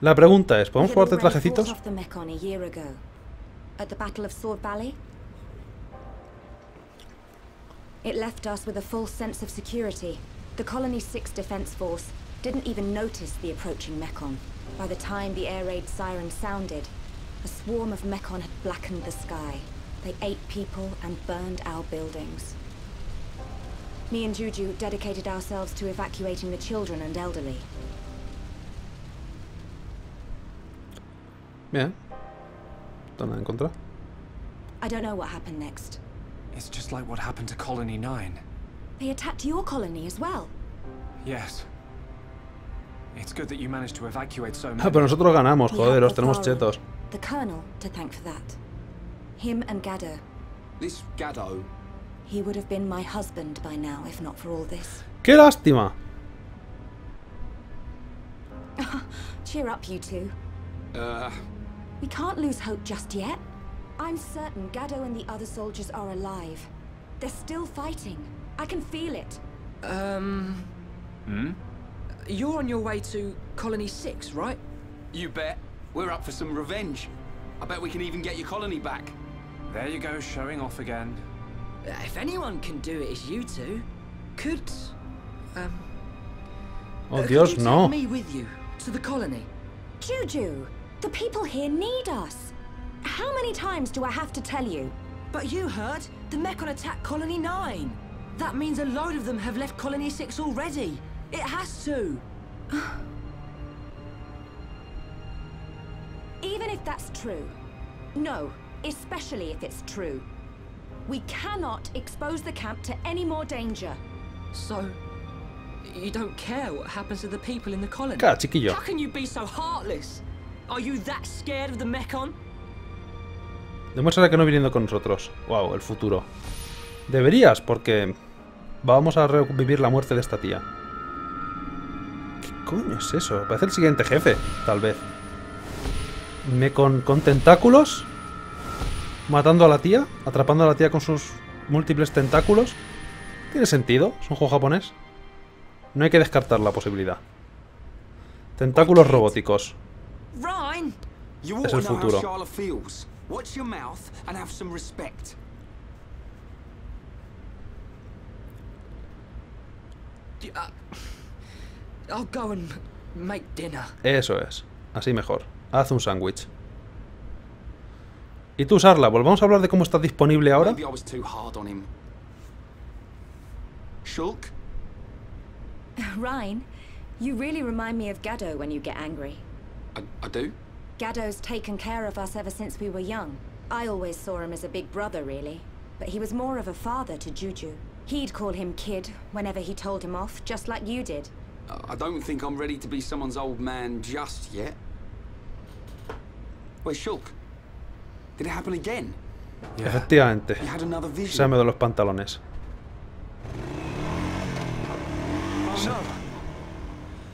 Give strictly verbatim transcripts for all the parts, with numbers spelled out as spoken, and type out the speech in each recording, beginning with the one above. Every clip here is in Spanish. La pregunta es, ¿podemos jugar de trajecitos? At the Battle of Sword Valley, it left us with a false sense of security. The Colony Six defense force didn't even notice the approaching Mechon. By the time the air raid siren sounded, a swarm of Mechon had blackened the sky. They ate people and burned our buildings. Me and Juju dedicated ourselves to evacuating the children and elderly. Yeah. Nada en contra. I don't know what happened next. It's just like what happened to Colony Nine. They attacked your colony as well. Yes. It's good that you managed to evacuate so many. Ah, pero nosotros ganamos, joder, los tenemos chetos. The colonel to thank for that. Him and Gado. This Gado. He would have been my husband by now if not for all this. Qué lástima. Cheer up, you two. Uh. We can't lose hope just yet. I'm certain Gado and the other soldiers are alive. They're still fighting. I can feel it. Um... Hmm? You're on your way to Colony Six, right? You bet. We're up for some revenge. I bet we can even get your colony back. There you go, showing off again. If anyone can do it, it's you two. Could... Um... Oh, Dios, no. Me with you, to the colony. Juju! The people here need us. How many times do I have to tell you? But you heard the Mechon attacked Colony Nine. That means a load of them have left Colony Six already. It has to. Even if that's true. No, especially if it's true. We cannot expose the camp to any more danger. So, you don't care what happens to the people in the colony? Claro, chiquillo. How can you be so heartless? Are you that scared of the Mechon? Demuestra que no viniendo con nosotros. Wow, el futuro. Deberías, porque vamos a revivir la muerte de esta tía. ¿Qué coño es eso? Parece el siguiente jefe, tal vez. Mechon con tentáculos, matando a la tía, atrapando a la tía con sus múltiples tentáculos. Tiene sentido, es un juego japonés. No hay que descartar la posibilidad. Tentáculos robóticos. Reyn, you ought to know how Sharla feels. Watch your mouth and have some respect. Uh, I'll go and make dinner. Eso es. Así mejor. Haz un sándwich. Y tú, Sharla, volvamos a hablar de cómo estás disponible ahora. Maybe I was too hard on him. Shulk. Reyn, you really remind me of Gado when you get angry. I, I do? Gado's taken care of us ever since we were young. I always saw him as a big brother, really. But he was more of a father to Juju. He'd call him kid whenever he told him off, just like you did. I don't think I'm ready to be someone's old man just yet. Wait, Shulk. Did it happen again? Yeah. Efectivamente. You had another vision. Se me de los pantalones. Oh,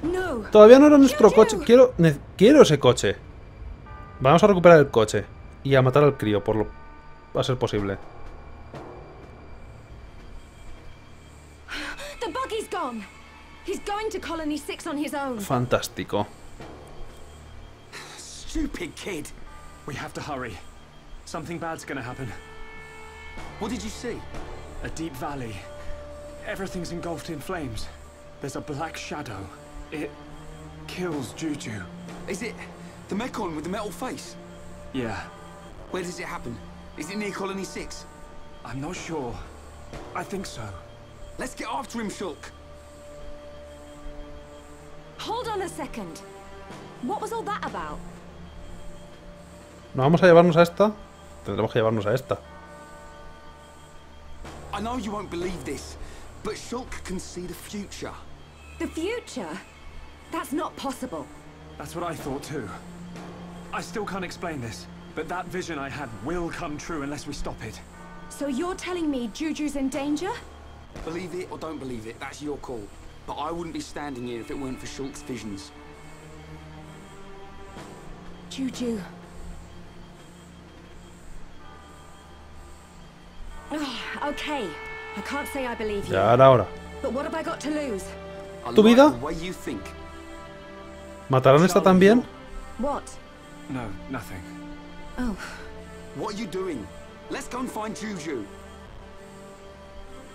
no. Todavía no era nuestro coche. Quiero, quiero ese coche. Vamos a recuperar el coche y a matar al crío, por lo va a ser posible. Fantástico. Stupid kid. We have to hurry. Something bad's going to happen. What did you see? A deep valley. Everything's engulfed in flames. There's a black shadow. It kills Juju. Is it the Mechon with the metal face? Yeah. Where does it happen? Is it near Colony Six? I'm not sure. I think so. Let's get after him, Shulk. Hold on a second. What was all that about? ¿No vamos a llevarnos a esta? Tendremos que llevarnos a esta. I know you won't believe this, but Shulk can see the future. The future? That's not possible. That's what I thought too. I still can't explain this, but that vision I had will come true unless we stop it. So you're telling me Juju's in danger? Believe it or don't believe it, that's your call. But I wouldn't be standing here if it weren't for Shulk's visions. Juju. Oh, okay. I can't say I believe you. Ya era hora. But what have I got to lose? ¿Tu vida? ¿Matarán esta también? What? No, nothing. Oh. What are you doing? Let's go and find Juju.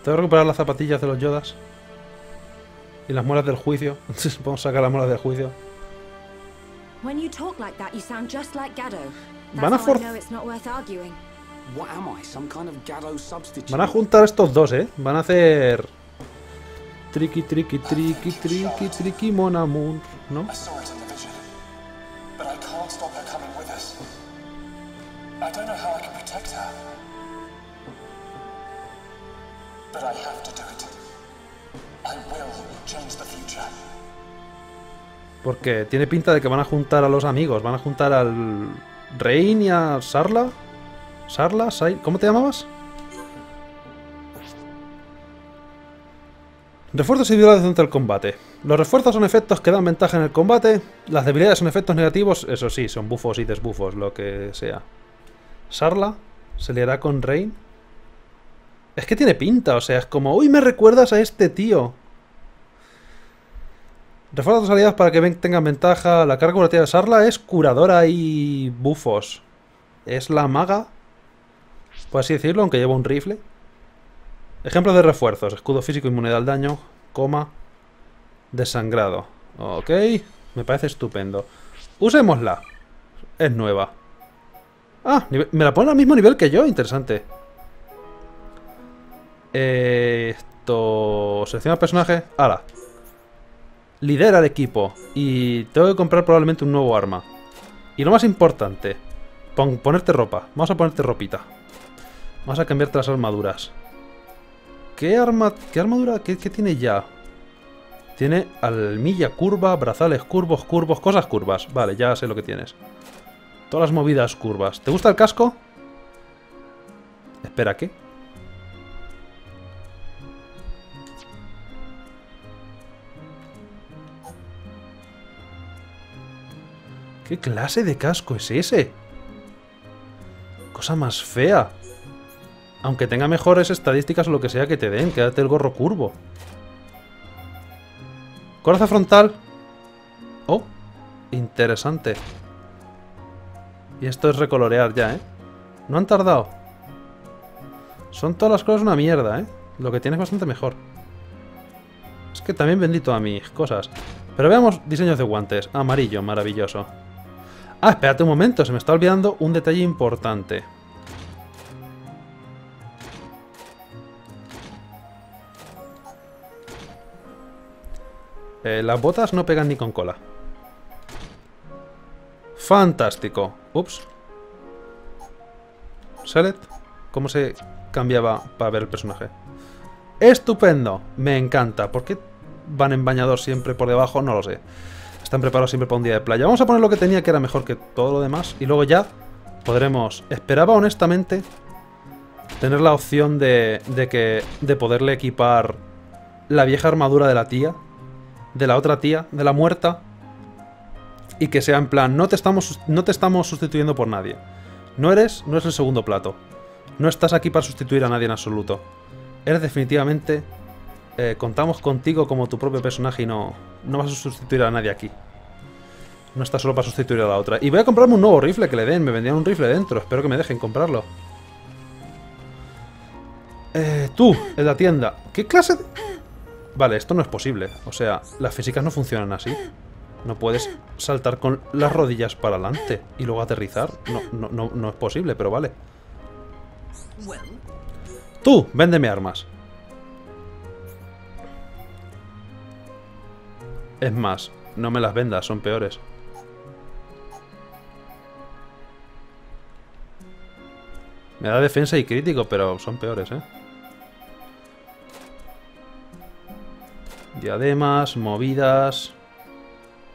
Tengo que recuperar las zapatillas de los Yodas. Y las muelas del juicio. Vamos a sacar las muelas del juicio. When you talk like that, you sound just like Gado. Van a for... Van a juntar estos dos, ¿eh? Van a hacer... Triqui, triqui, triqui, triqui, triqui, mon amour, ¿no? Porque tiene pinta de que van a juntar a los amigos. Van a juntar al... Reyn y a Sharla. Sharla, Sai... ¿Cómo te llamabas? Refuerzos y debilidades durante el combate. Los refuerzos son efectos que dan ventaja en el combate. Las debilidades son efectos negativos. Eso sí, son bufos y desbufos, lo que sea. Sharla se liará con Reyn. Es que tiene pinta, o sea, es como... ¡Uy, me recuerdas a este tío! Refuerza tus aliados para que ven, tengan ventaja. La carga curativa de Sharla es curadora y bufos. Es la maga, por así decirlo, aunque lleva un rifle. Ejemplos de refuerzos. Escudo físico, inmunidad al daño, coma, desangrado. Ok, me parece estupendo. Usémosla. Es nueva. Ah, me la pone al mismo nivel que yo, interesante. Eh, esto... Selecciona personaje. ¡Hala! Lidera el equipo. Y tengo que comprar probablemente un nuevo arma. Y lo más importante, pon, ponerte ropa. Vamos a ponerte ropita. Vamos a cambiarte las armaduras. ¿Qué arma? ¿Qué armadura? ¿Qué, qué tiene ya? Tiene almilla curva, brazales curvos, curvos, cosas curvas. Vale, ya sé lo que tienes. Todas las movidas curvas. ¿Te gusta el casco? Espera, ¿qué? ¿Qué clase de casco es ese? Cosa más fea. Aunque tenga mejores estadísticas o lo que sea que te den, quédate el gorro curvo. Coraza frontal. Oh, interesante. Y esto es recolorear ya, ¿eh? No han tardado. Son todas las cosas una mierda, ¿eh? Lo que tienes bastante mejor. Es que también bendito a mis cosas. Pero veamos diseños de guantes. Amarillo, maravilloso. Ah, espérate un momento, se me está olvidando un detalle importante. Eh, las botas no pegan ni con cola. Fantástico. Ups. Select. ¿Cómo se cambiaba para ver el personaje? Estupendo. Me encanta. ¿Por qué van en bañador siempre por debajo? No lo sé. Están preparados siempre para un día de playa. Vamos a poner lo que tenía, que era mejor que todo lo demás. Y luego ya podremos... Esperaba, honestamente, tener la opción de, de que... de poderle equipar la vieja armadura de la tía. De la otra tía, de la muerta. Y que sea en plan... No te estamos, no te estamos sustituyendo por nadie. No eres... No eres el segundo plato. No estás aquí para sustituir a nadie en absoluto. Eres definitivamente... Eh, contamos contigo como tu propio personaje y no, no vas a sustituir a nadie aquí. No está solo para sustituir a la otra. Y voy a comprarme un nuevo rifle que le den. Me vendían un rifle dentro. Espero que me dejen comprarlo. Eh, tú, en la tienda. ¿Qué clase de...? Vale, esto no es posible. O sea, las físicas no funcionan así. No puedes saltar con las rodillas para adelante y luego aterrizar. No, no, no, no es posible, pero vale. Tú, véndeme armas. Es más, no me las vendas, son peores. Me da defensa y crítico, pero son peores, ¿eh? Diademas, movidas...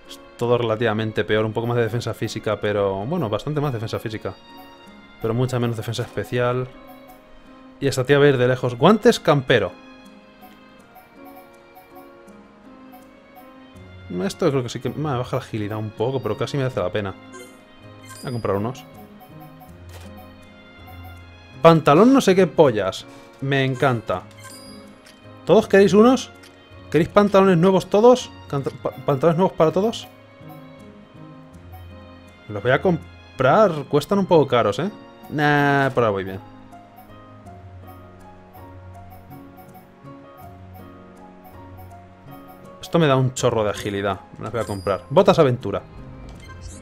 Es todo relativamente peor, un poco más de defensa física, pero... Bueno, bastante más defensa física. Pero mucha menos defensa especial. Y esta tía va a ir de lejos. Guantes campero. Esto creo que sí que me baja la agilidad un poco, pero casi me hace la pena. Voy a comprar unos. Pantalón no sé qué pollas. Me encanta. ¿Todos queréis unos? ¿Queréis pantalones nuevos todos? ¿Pantalones nuevos para todos? Los voy a comprar. Cuestan un poco caros, ¿eh? Nah, por ahora voy bien. Esto me da un chorro de agilidad. Me las voy a comprar. Botas aventura.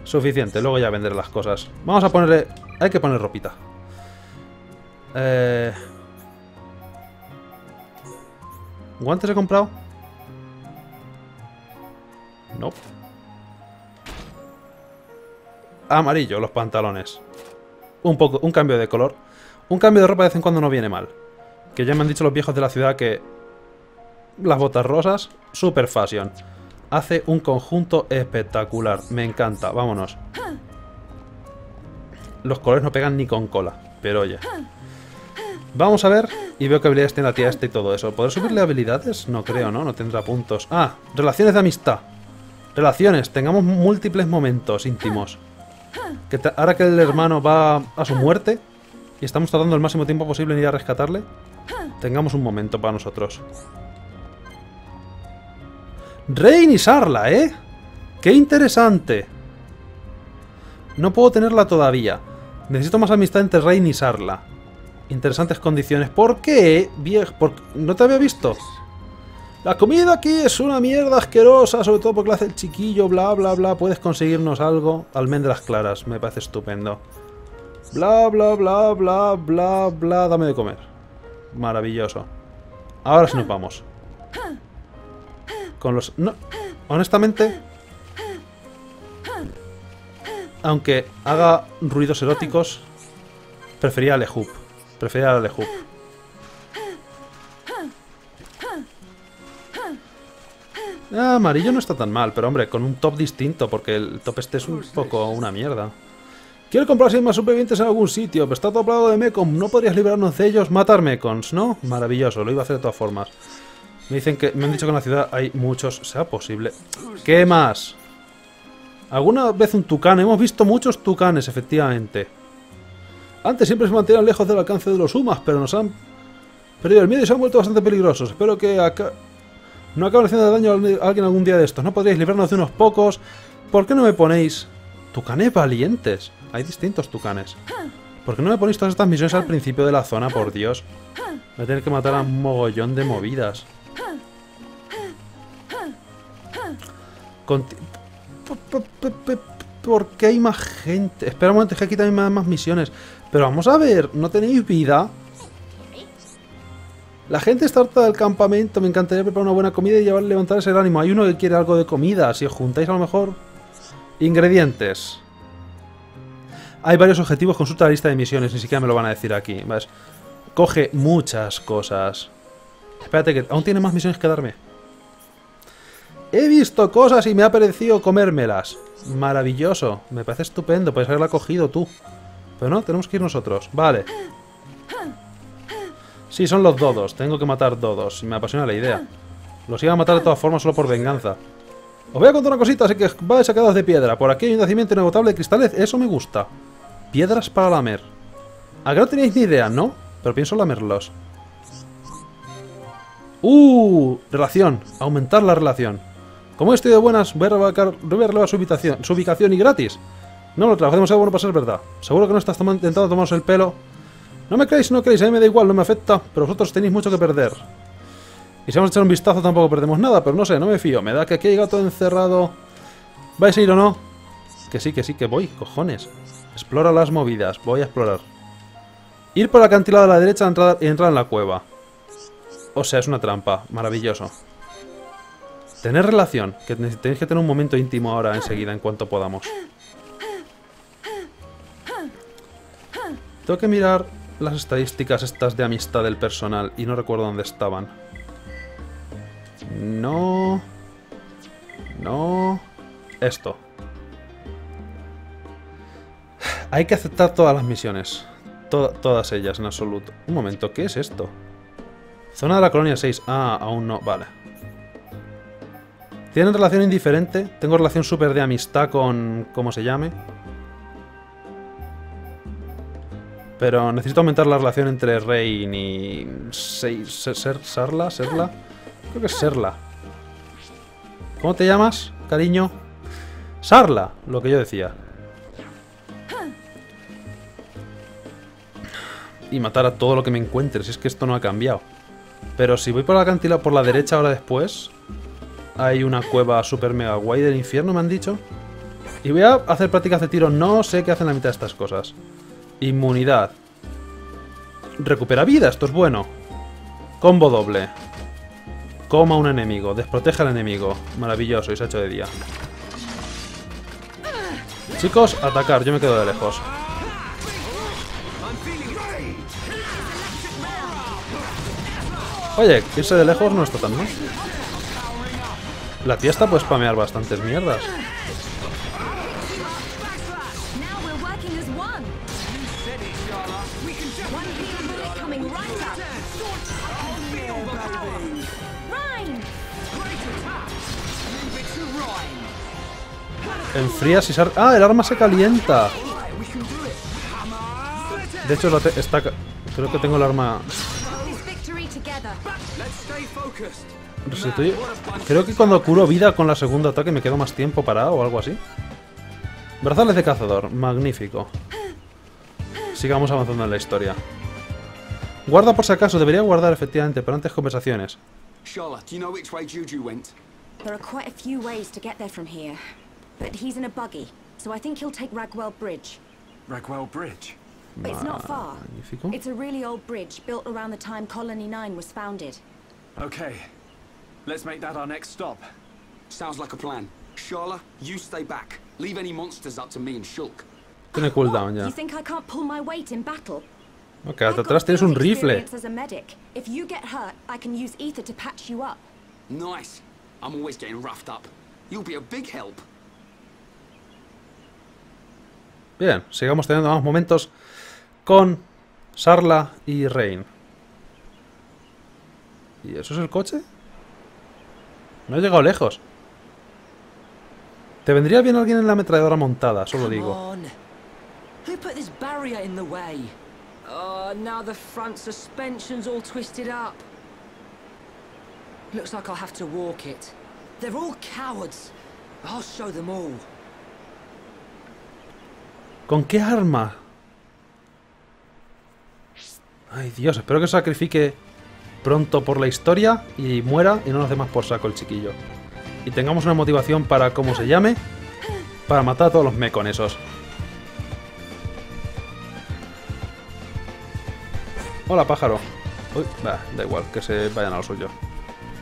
Suficiente, luego ya venderé las cosas. Vamos a ponerle... Hay que poner ropita. Eh... ¿Guantes he comprado? No. Amarillo, los pantalones. Un poco, un cambio de color. Un cambio de ropa de vez en cuando no viene mal. Que ya me han dicho los viejos de la ciudad que... Las botas rosas, super fashion. Hace un conjunto espectacular. Me encanta, vámonos. Los colores no pegan ni con cola, pero oye. Vamos a ver. Y veo que habilidades tiene la tía esta y todo eso. ¿Podré subirle habilidades? No creo, ¿no? No tendrá puntos. Ah, relaciones de amistad. Relaciones, tengamos múltiples momentos íntimos. Que ahora que el hermano va a su muerte y estamos tardando el máximo tiempo posible en ir a rescatarle, tengamos un momento para nosotros. Reyn y Sharla, ¿eh? ¡Qué interesante! No puedo tenerla todavía. Necesito más amistad entre Reyn y Sharla. Interesantes condiciones. ¿Por qué, viejo? ¿Por... ¿No te había visto? La comida aquí es una mierda asquerosa, sobre todo porque la hace el chiquillo, bla, bla, bla. ¿Puedes conseguirnos algo? Almendras claras, me parece estupendo. Bla, bla, bla, bla, bla, bla. Dame de comer. Maravilloso. Ahora sí nos vamos. Con los... No, honestamente... Aunque haga ruidos eróticos, prefería a Lejup. Prefería a Lejup. Ah, amarillo no está tan mal, pero hombre, con un top distinto, porque el top este es un poco una mierda. Quiero comprar seis más supervivientes en algún sitio, pero está todo plagado de Mechon. ¿No podrías librarnos de ellos? Matar Mechons, ¿no? Maravilloso, lo iba a hacer de todas formas. Me dicen que me han dicho que en la ciudad hay muchos, sea posible. ¿Qué más? ¿Alguna vez un tucán? Hemos visto muchos tucanes, efectivamente. Antes siempre se mantenían lejos del alcance de los humas, pero nos han perdido el miedo y se han vuelto bastante peligrosos. Espero que acá... no acaben haciendo daño a alguien algún día de estos. No podríais librarnos de unos pocos. ¿Por qué no me ponéis tucanes valientes? Hay distintos tucanes. ¿Por qué no me ponéis todas estas misiones al principio de la zona, por Dios? Voy a tener que matar a un mogollón de movidas. Conti ¿Por qué hay más gente? Espera un momento, es que aquí también me dan más misiones. Pero vamos a ver, ¿no tenéis vida? La gente está harta del campamento. Me encantaría preparar una buena comida y llevar, levantar ese ánimo. Hay uno que quiere algo de comida. Si os juntáis a lo mejor... Ingredientes. Hay varios objetivos. Consulta la lista de misiones. Ni siquiera me lo van a decir aquí. ¿Ves? Coge muchas cosas. Espérate que aún tiene más misiones que darme. He visto cosas y me ha parecido comérmelas. Maravilloso. Me parece estupendo. Puedes haberla cogido tú. Pero no, tenemos que ir nosotros. Vale. Sí, son los dodos. Tengo que matar dodos. Me apasiona la idea. Los iba a matar de todas formas solo por venganza. Os voy a contar una cosita, así que vais sacados de piedra. Por aquí hay un nacimiento inagotable de cristales. Eso me gusta. Piedras para lamer. ¿A que no teníais ni idea, no? Pero pienso lamerlos. ¡Uh! Relación. Aumentar la relación. Como estoy de buenas, voy a revocar, voy a relevar su, ubicación, su ubicación y gratis. No lo trabajo demasiado bueno para ser verdad. Seguro que no estás toma, intentando tomaros el pelo. No me creéis, no creéis, a mí me da igual, no me afecta. Pero vosotros tenéis mucho que perder. Y si vamos a echar un vistazo tampoco perdemos nada, pero no sé, no me fío. Me da que aquí hay gato encerrado. ¿Vais a ir o no? Que sí, que sí, que voy, cojones. Explora las movidas, voy a explorar. Ir por el acantilado a la derecha y entrar en la cueva. O sea, es una trampa, maravilloso. Tener relación, que tenéis que tener un momento íntimo ahora enseguida, en cuanto podamos. Tengo que mirar las estadísticas estas de amistad del personal y no recuerdo dónde estaban. No... No... Esto. Hay que aceptar todas las misiones. Tod- todas ellas, en absoluto. Un momento, ¿qué es esto? Zona de la Colonia seis. Ah, aún no, vale. ¿Tienen relación indiferente? Tengo relación súper de amistad con... ¿Cómo se llame? Pero necesito aumentar la relación entre Reyn y... Sharla, Sharla. Creo que es Sharla. ¿Cómo te llamas, cariño? Sharla, lo que yo decía. y matar a todo lo que me encuentre. Si es que esto no ha cambiado. Pero si voy por la acantilado por la derecha ahora después, hay una cueva super mega guay del infierno, me han dicho. Y voy a hacer prácticas de tiro. No sé qué hacen la mitad de estas cosas. Inmunidad. Recupera vida, esto es bueno. Combo doble. Coma un enemigo. Desproteja al enemigo. Maravilloso, y se ha hecho de día. Chicos, atacar. Yo me quedo de lejos. Oye, irse de lejos no está tan mal. La tía está puede spamear bastantes mierdas. Enfría si se... ¡Ah! El arma se calienta. De hecho, la te... está... creo que tengo el arma... Restituye. Creo que cuando curo vida con la segunda ataque me quedo más tiempo parado o algo así. Brazales de cazador. Magnífico. Sigamos avanzando en la historia. Guarda por si acaso. Debería guardar efectivamente, pero antes conversaciones. Sharla, do you know which way Juju went? There are quite a few ways to get there from here. But he's in a buggy, so I think he'll take Raguel Bridge. Raguel Bridge? But it's not far. It's a really old bridge built around the time Colony Nine was founded. Okay. Let's make that our next stop. Sounds like a plan. Sharla, you stay back. Leave any monsters up to me and Shulk. Tiene cooldown ya. You think I can't pull my weight in battle? Okay, hasta atrás tienes un rifle. As a medic, if you get hurt, I can use Aether to patch you up. Nice. I'm always getting roughed up. You'll be a big help. Bien, sigamos teniendo más momentos con Sharla y Reyn. ¿Y eso es el coche? No he llegado lejos. Te vendría bien alguien en la ametralladora montada, solo digo. ¿Con qué arma? Ay, Dios, espero que sacrifique pronto por la historia y muera y no nos dé más por saco el chiquillo. Y tengamos una motivación para, ¿cómo se llame? Para matar a todos los mechon esos. Hola, pájaro. Uy, bah, da igual, que se vayan a lo suyo.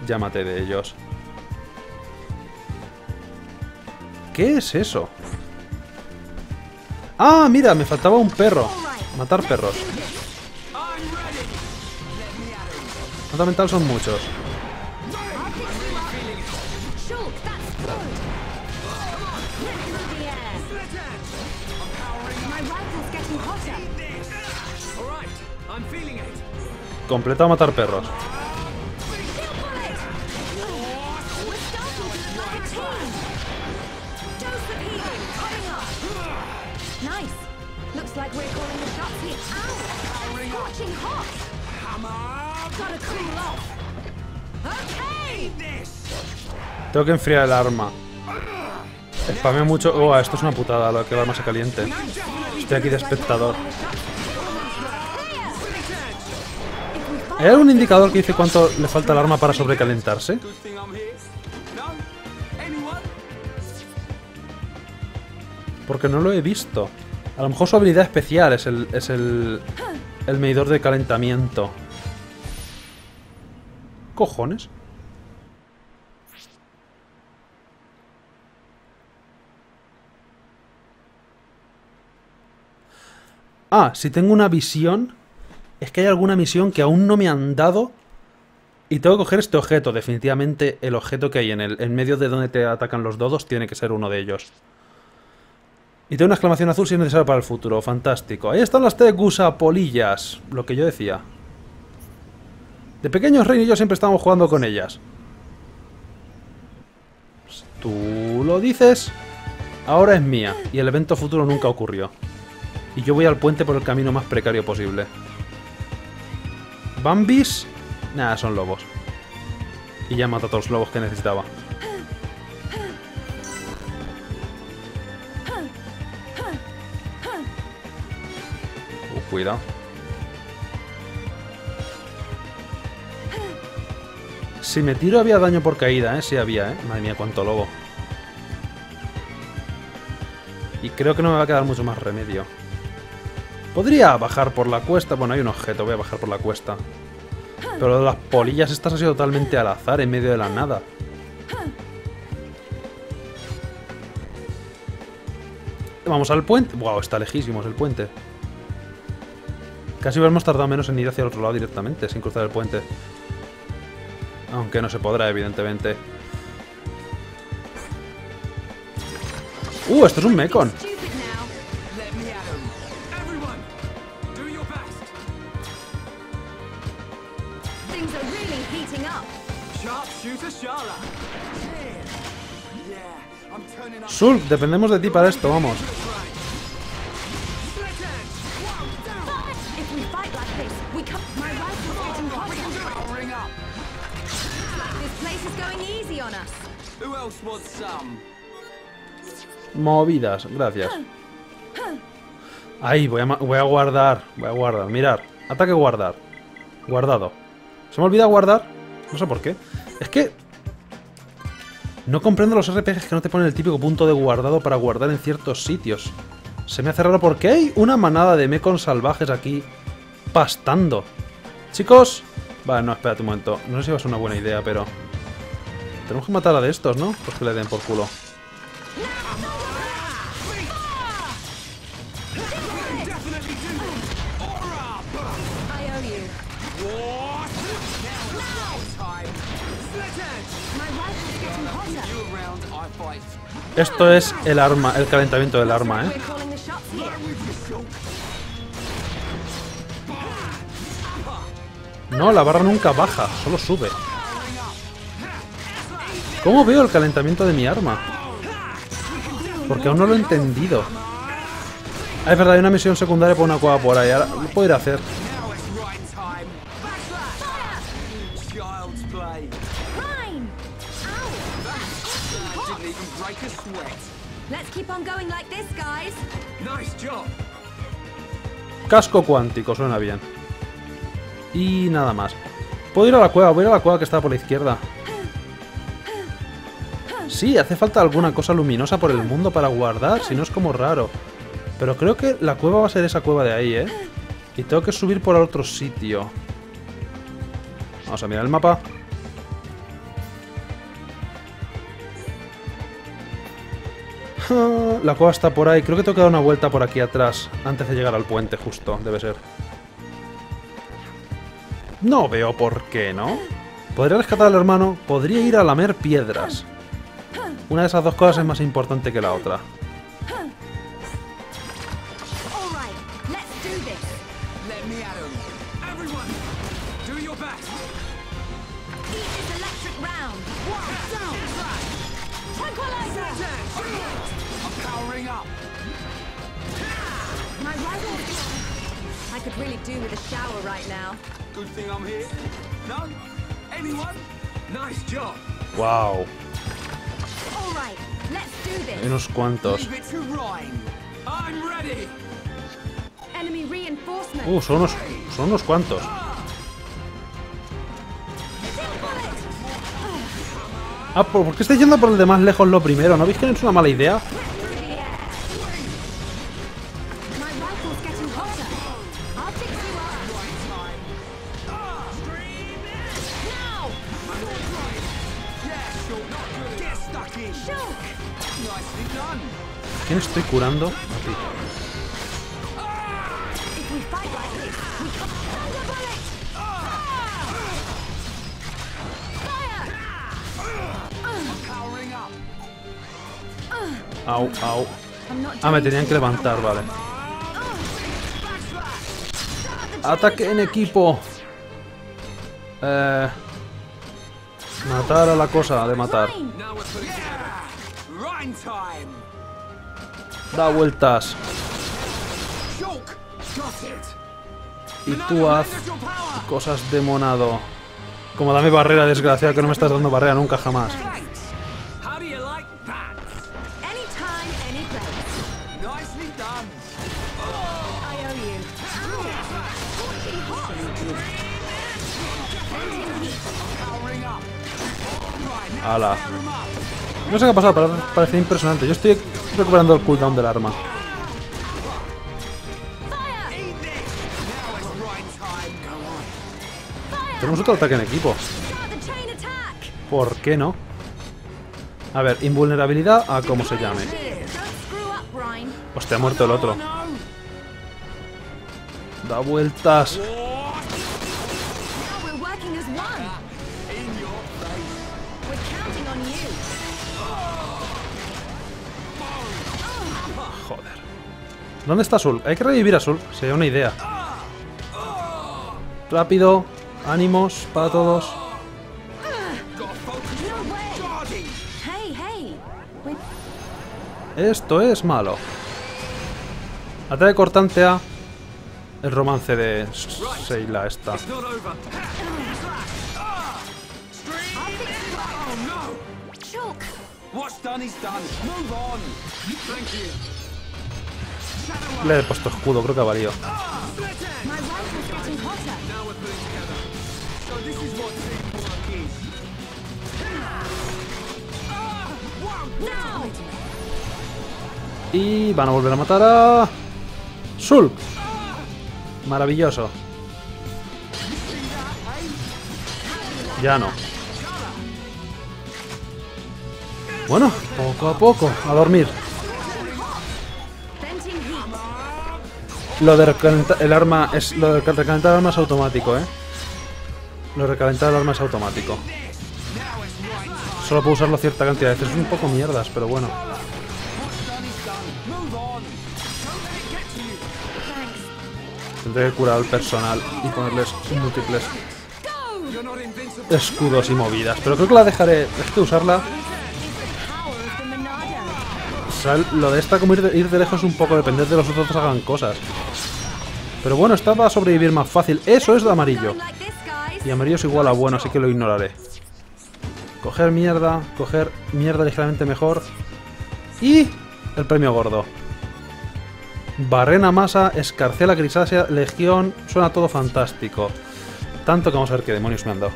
Llámate de ellos. ¿Qué es eso? ¡Ah, mira! Me faltaba un perro. Matar perros. Nota mental son muchos. Completado matar perros. Tengo que enfriar el arma. Spameo mucho. Oh, esto es una putada, lo que el arma se caliente. Estoy aquí de espectador. ¿Hay algún indicador que dice cuánto le falta al arma para sobrecalentarse? Porque no lo he visto. A lo mejor su habilidad especial es el, es el, el medidor de calentamiento. ¿Cojones? Ah, si tengo una visión, es que hay alguna misión que aún no me han dado y tengo que coger este objeto. Definitivamente el objeto que hay en el en medio de donde te atacan los dodos tiene que ser uno de ellos. Y tengo una exclamación azul si es necesario para el futuro. Fantástico. Ahí están las tres gusapolillas, lo que yo decía. De pequeños Reyn y yo siempre estábamos jugando con ellas. Pues tú lo dices. Ahora es mía y el evento futuro nunca ocurrió. Y yo voy al puente por el camino más precario posible. ¿Bambis? Nada, son lobos. Y ya mato a todos los lobos que necesitaba. Uh, cuidado. Si me tiro había daño por caída, ¿eh? Sí había, ¿eh? Madre mía, cuánto lobo. Y creo que no me va a quedar mucho más remedio. Podría bajar por la cuesta. Bueno, hay un objeto, voy a bajar por la cuesta. Pero lo de las polillas estas ha sido totalmente al azar, en medio de la nada. Vamos al puente. Wow, está lejísimo el puente. Casi hubiéramos tardado menos en ir hacia el otro lado directamente, sin cruzar el puente. Aunque no se podrá, evidentemente. ¡Uh! Esto es un Mechon. Shulk, dependemos de ti para esto, vamos. Movidas, gracias. Ahí, voy a, voy a guardar. Voy a guardar, mirar. Ataque guardar. Guardado. ¿Se me olvida guardar? No sé por qué. Es que... no comprendo los R P Gs que no te ponen el típico punto de guardado para guardar en ciertos sitios. Se me hace raro porque hay una manada de Mechon salvajes aquí pastando. Chicos... Vale, no, espérate un momento. No sé si va a ser una buena idea, pero... tenemos que matar a de estos, ¿no? Pues que le den por culo. Esto es el arma, el calentamiento del arma, ¿eh? No, la barra nunca baja, solo sube. ¿Cómo veo el calentamiento de mi arma? Porque aún no lo he entendido. Ah, es verdad, hay una misión secundaria por una cueva por ahí. Ahora lo puedo ir a hacer. Casco cuántico, suena bien. Y nada más. Puedo ir a la cueva, voy a ir a la cueva que está por la izquierda. Sí, hace falta alguna cosa luminosa por el mundo para guardar, si no es como raro. Pero creo que la cueva va a ser esa cueva de ahí, ¿eh? Y tengo que subir por otro sitio. Vamos a mirar el mapa. La cueva está por ahí. Creo que tengo que dar una vuelta por aquí atrás antes de llegar al puente, justo. Debe ser. No veo por qué, ¿no? Podría rescatar al hermano. Podría ir a lamer piedras. Una de esas dos cosas es más importante que la otra. Wow. Hay unos cuantos. Uh, son unos, son unos cuantos. Ah, ¿por qué estáis yendo por el de más lejos lo primero? ¿No veis que no es una mala idea? ¿Quién estoy curando? A ti. Au, au. Ah, me tenían que levantar, vale. Ataque en equipo. Eh, matar a la cosa de matar. Da vueltas. Y tú haz cosas de monado. Como dame barrera, desgraciado, que no me estás dando barrera nunca jamás. Ala. No sé qué ha pasado, pero parece impresionante. Yo estoy recuperando el cooldown del arma. Tenemos otro ataque en equipo. ¿Por qué no? A ver, invulnerabilidad a como se llame. Hostia, ha muerto el otro. Da vueltas. Joder. ¿Dónde está Shulk? Hay que revivir a Shulk. Sería una idea. Rápido. Ánimos para todos. Esto es malo. Ataque cortante a... El romance de Sheila esta. Le he puesto escudo, creo que ha valido. Y van a volver a matar a... Shulk. Maravilloso. Ya no. Bueno, poco a poco, a dormir. Lo de recalentar el arma es... Lo de recalentar el arma es automático, eh. Lo de recalentar el arma es automático. Solo puedo usarlo cierta cantidad de veces. Es un poco mierdas, pero bueno. Tendré que curar al personal y ponerles múltiples escudos y movidas. Pero creo que la dejaré... Es que usarla... O sea, lo de esta como ir de, ir de lejos un poco, depender de los otros hagan cosas. Pero bueno, esta va a sobrevivir más fácil. Eso es de amarillo. Y amarillo es igual a bueno, así que lo ignoraré. Coger mierda, coger mierda ligeramente mejor. Y... el premio gordo. Barrena masa, escarcela grisácea, legión, suena todo fantástico. Tanto que vamos a ver qué demonios me han dado.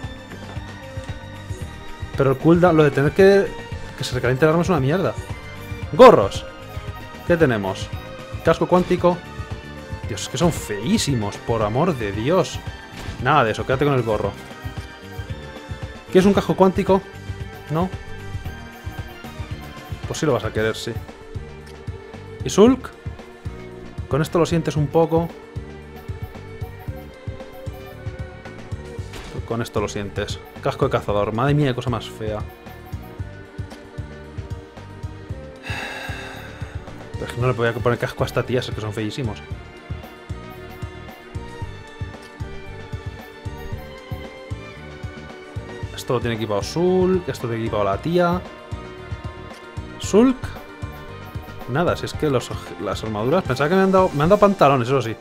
Pero el cooldown, lo de tener que... que se recaliente el arma es una mierda. ¡Gorros! ¿Qué tenemos? Casco cuántico. Dios, es que son feísimos, por amor de Dios. Nada de eso, quédate con el gorro. ¿Qué es un casco cuántico? ¿No? Pues sí lo vas a querer, sí. ¿Y Shulk? Con esto lo sientes un poco. Con esto lo sientes. Casco de cazador. Madre mía, qué cosa más fea. Pero es que no le podía poner casco a esta tía, es que son feísimos. Esto lo tiene equipado Shulk. Esto lo tiene equipado la tía. Shulk. Nada, si es que los, las armaduras... Pensaba que me han dado, me han dado pantalones, eso sí.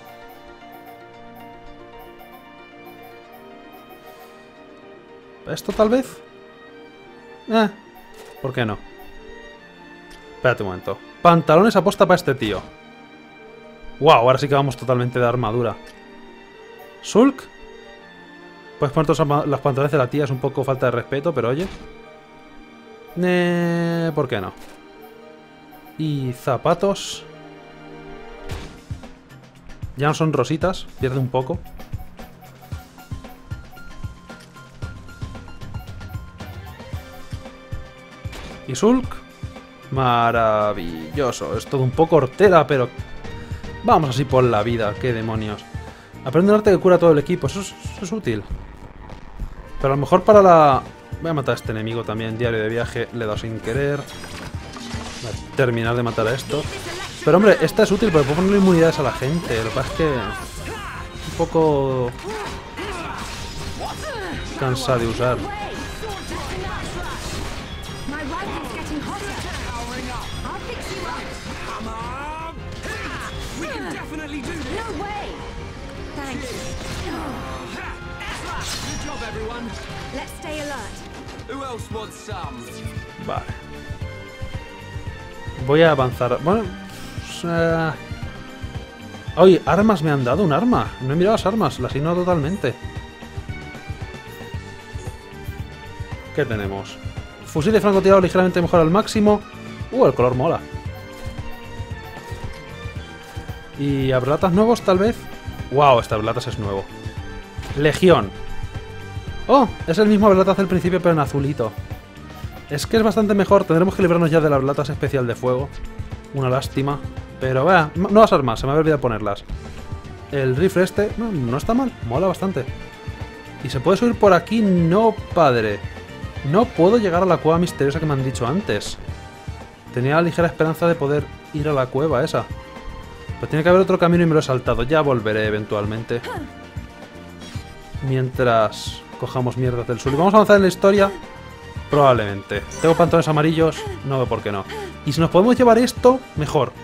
¿Esto tal vez? Eh, ¿por qué no? Espérate un momento. Pantalones aposta para este tío. Wow, ahora sí que vamos totalmente de armadura. Shulk. Puedes poner todos los pantalones de la tía, es un poco falta de respeto, pero oye. Eh, ¿por qué no? Y zapatos. Ya no son rositas, pierde un poco. Y Shulk. Maravilloso. Es todo un poco hortera, pero... Vamos así por la vida, qué demonios. Aprende un arte que cura todo el equipo, eso es, eso es útil. Pero a lo mejor para la... Voy a matar a este enemigo también, diario de viaje, le he dado sin querer. A terminar de matar a esto. Pero hombre, esta es útil porque puedo ponerle inmunidades a la gente. Lo que pasa es que... Un poco... Cansa de usar. Vale. Voy a avanzar. Bueno, pues, eh... Oye, armas me han dado, un arma. No he mirado las armas, las ignoro totalmente. ¿Qué tenemos? Fusil de francotirador ligeramente mejor al máximo. Uh, el color mola. ¿Y abrelatas nuevos, tal vez? Wow, este abrelatas es nuevo. Legión. Oh, es el mismo abrelatas del principio, pero en azulito. Es que es bastante mejor. Tendremos que librarnos ya de la abrelatas especial de fuego. Una lástima. Pero vea, nuevas armas, se me había olvidado ponerlas. El rifle este, no, no está mal, mola bastante. ¿Y se puede subir por aquí? No, padre. No puedo llegar a la cueva misteriosa que me han dicho antes. Tenía la ligera esperanza de poder ir a la cueva esa. Pero tiene que haber otro camino y me lo he saltado. Ya volveré eventualmente. Mientras cojamos mierdas del sur. ¿Y vamos a avanzar en la historia? Probablemente. Tengo pantalones amarillos, no veo por qué no. Y si nos podemos llevar esto, mejor.